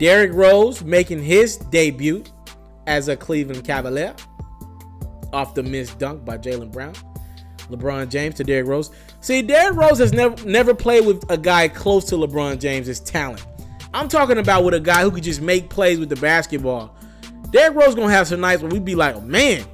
Derrick Rose making his debut as a Cleveland Cavalier off the missed dunk by Jaylen Brown. LeBron James to Derrick Rose. See, Derrick Rose has never played with a guy close to LeBron James's talent. I'm talking about with a guy who could just make plays with the basketball. Derrick Rose gonna have some nights where we'd be like, oh, man,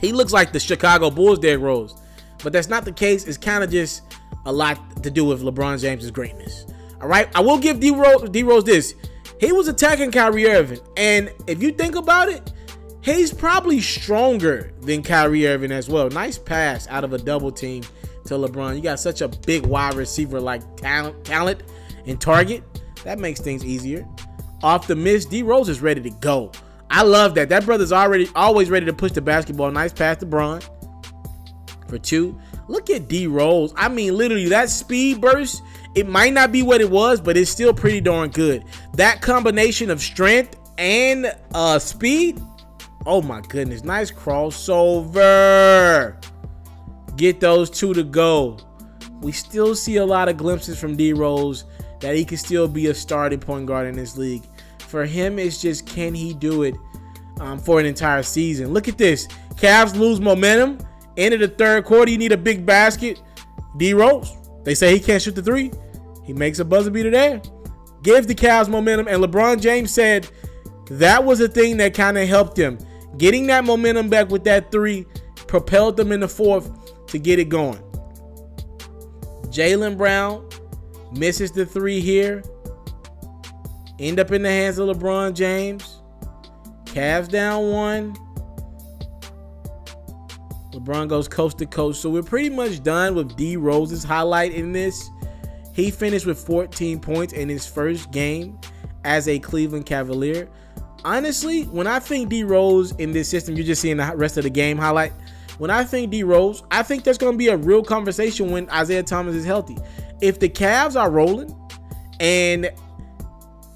he looks like the Chicago Bulls Derrick Rose. But that's not the case. It's kind of just a lot to do with LeBron James's greatness. All right, I will give D-Rose this. He was attacking Kyrie Irving, and if you think about it, he's probably stronger than Kyrie Irving as well. Nice pass out of a double team to LeBron. You got such a big wide receiver like talent and target. That makes things easier. Off the miss, D-Rose is ready to go. I love that. That brother's always ready to push the basketball. Nice pass to Bron for two. Look at D-Rose. I mean, literally, that speed burst, it might not be what it was, but it's still pretty darn good. That combination of strength and speed, oh my goodness. Nice crossover. Get those two to go. We still see a lot of glimpses from D-Rose that he could still be a starting point guard in this league. For him, it's just, can he do it for an entire season? Look at this. Cavs lose momentum. End of the third quarter, you need a big basket. D-Rose, they say he can't shoot the three. He makes a buzzer beater there. Gives the Cavs momentum, and LeBron James said that was the thing that kind of helped them. Getting that momentum back with that three propelled them in the fourth to get it going. Jaylen Brown misses the three here. End up in the hands of LeBron James. Cavs down one. LeBron goes coast to coast. So we're pretty much done with D-Rose's highlight in this. He finished with 14 points in his first game as a Cleveland Cavalier. Honestly, when I think D-Rose in this system, you're just seeing the rest of the game highlight. When I think D-Rose, I think there's going to be a real conversation when Isaiah Thomas is healthy. If the Cavs are rolling and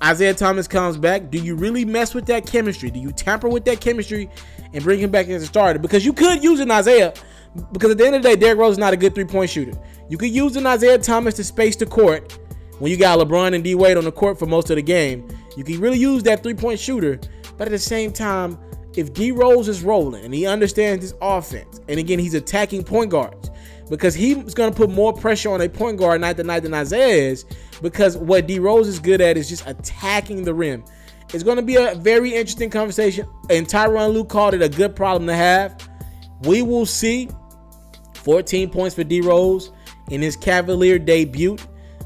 Isaiah Thomas comes back, do you really mess with that chemistry? Do you tamper with that chemistry and bring him back as a starter? Because you could use an Isaiah, because at the end of the day, Derrick Rose is not a good three-point shooter. You could use an Isaiah Thomas to space the court when you got LeBron and D-Wade on the court for most of the game. You can really use that three-point shooter, but at the same time, if D-Rose is rolling and he understands his offense, and again, he's attacking point guards, because he's going to put more pressure on a point guard night to night than Isaiah is, because what D-Rose is good at is just attacking the rim. It's going to be a very interesting conversation, and Tyronn Lue called it a good problem to have. We will see. 14 points for D-Rose in his Cavalier debut.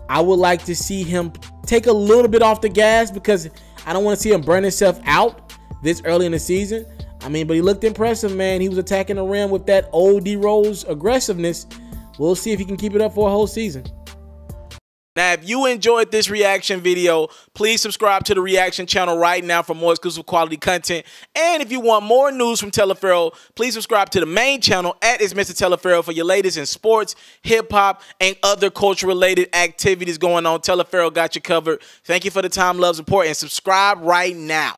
I would like to see him take a little bit off the gas, because I don't want to see him burn himself out this early in the season. I mean, but he looked impressive, man. He was attacking the rim with that old D-Rose aggressiveness. We'll see if he can keep it up for a whole season. Now, if you enjoyed this reaction video, please subscribe to the reaction channel right now for more exclusive quality content. And if you want more news from TaliaFerro, please subscribe to the main channel at itsmrtaliaferro for your latest in sports, hip-hop, and other culture-related activities going on. TaliaFerro got you covered. Thank you for the time, love, support, and subscribe right now.